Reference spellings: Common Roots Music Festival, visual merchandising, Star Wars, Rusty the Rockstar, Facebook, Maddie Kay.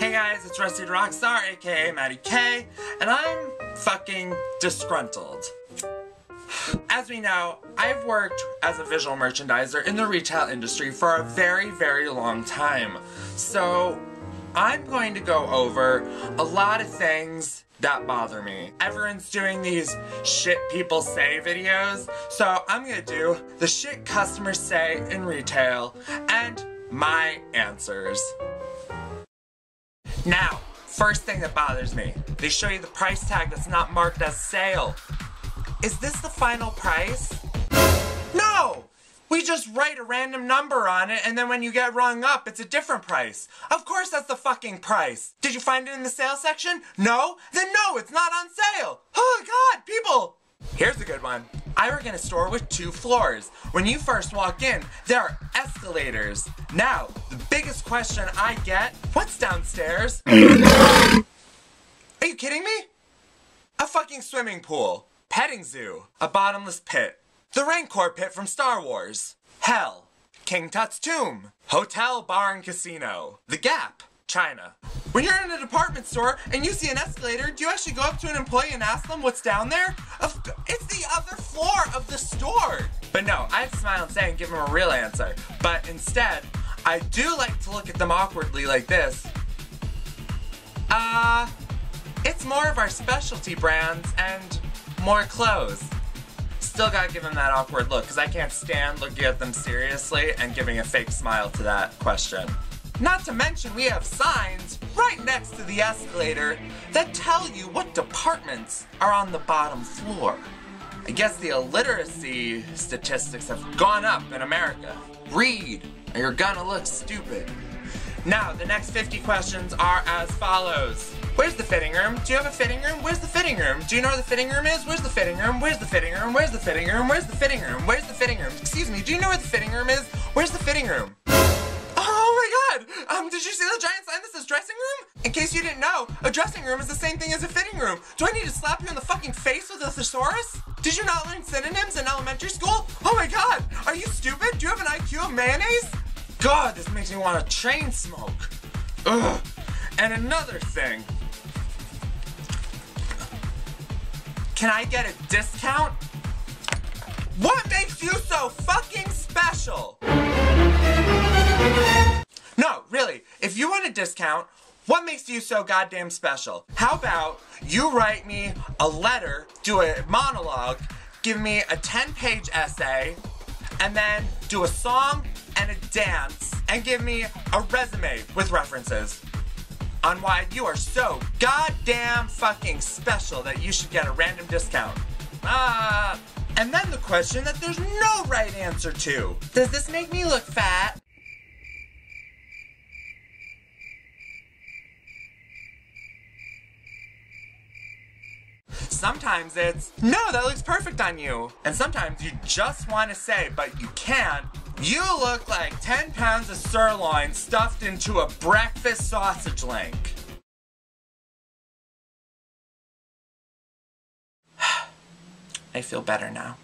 Hey guys, it's Rusty the Rockstar, aka Maddie Kay, and I'm fucking disgruntled. As we know, I've worked as a visual merchandiser in the retail industry for a very, very long time. So I'm going to go over a lot of things that bother me. Everyone's doing these shit people say videos, so I'm gonna do the shit customers say in retail and my answers. Now, first thing that bothers me, they show you the price tag that's not marked as sale. Is this the final price? No! We just write a random number on it, and then when you get rung up, it's a different price. Of course that's the fucking price. Did you find it in the sale section? No? Then no, it's not on sale. Oh God, people! Here's a good one. I work in a store with two floors. When you first walk in, there are escalators. Now, the biggest question I get, what's downstairs? Are you kidding me? A fucking swimming pool. Petting zoo. A bottomless pit. The Rancor pit from Star Wars. Hell. King Tut's tomb. Hotel, bar, and casino. The Gap. China. When you're in a department store and you see an escalator, do you actually go up to an employee and ask them what's down there? It's the other floor of the store! But no, I'd smile and say and give them a real answer. But instead, I do like to look at them awkwardly like this. It's more of our specialty brands and more clothes. Still gotta give them that awkward look, because I can't stand looking at them seriously and giving a fake smile to that question. Not to mention we have signs right next to the escalator that tell you what departments are on the bottom floor. I guess the illiteracy statistics have gone up in America. Read, or you're gonna look stupid. Now, the next 50 questions are as follows. Where's the fitting room? Do you have a fitting room? Where's the fitting room? Do you know where the fitting room is? Where's the fitting room? Where's the fitting room? Where's the fitting room? Where's the fitting room? Where's the fitting room? Excuse me, do you know where the fitting room is? Where's the fitting room? Did you see the giant sign that says dressing room? In case you didn't know, a dressing room is the same thing as a fitting room. Do I need to slap you in the fucking face with a thesaurus? Did you not learn synonyms in elementary school? Oh my God, are you stupid? Do you have an IQ of mayonnaise? God, this makes me want to chain smoke. Ugh. And another thing. Can I get a discount? What makes you so fucking special? No, really, if you want a discount, what makes you so goddamn special? How about you write me a letter, do a monologue, give me a 10-page essay, and then do a song and a dance, and give me a resume with references on why you are so goddamn fucking special that you should get a random discount. And then the question that there's no right answer to. Does this make me look fat? Sometimes it's, no, that looks perfect on you. And sometimes you just want to say, but you can't, you look like 10 pounds of sirloin stuffed into a breakfast sausage link. I feel better now.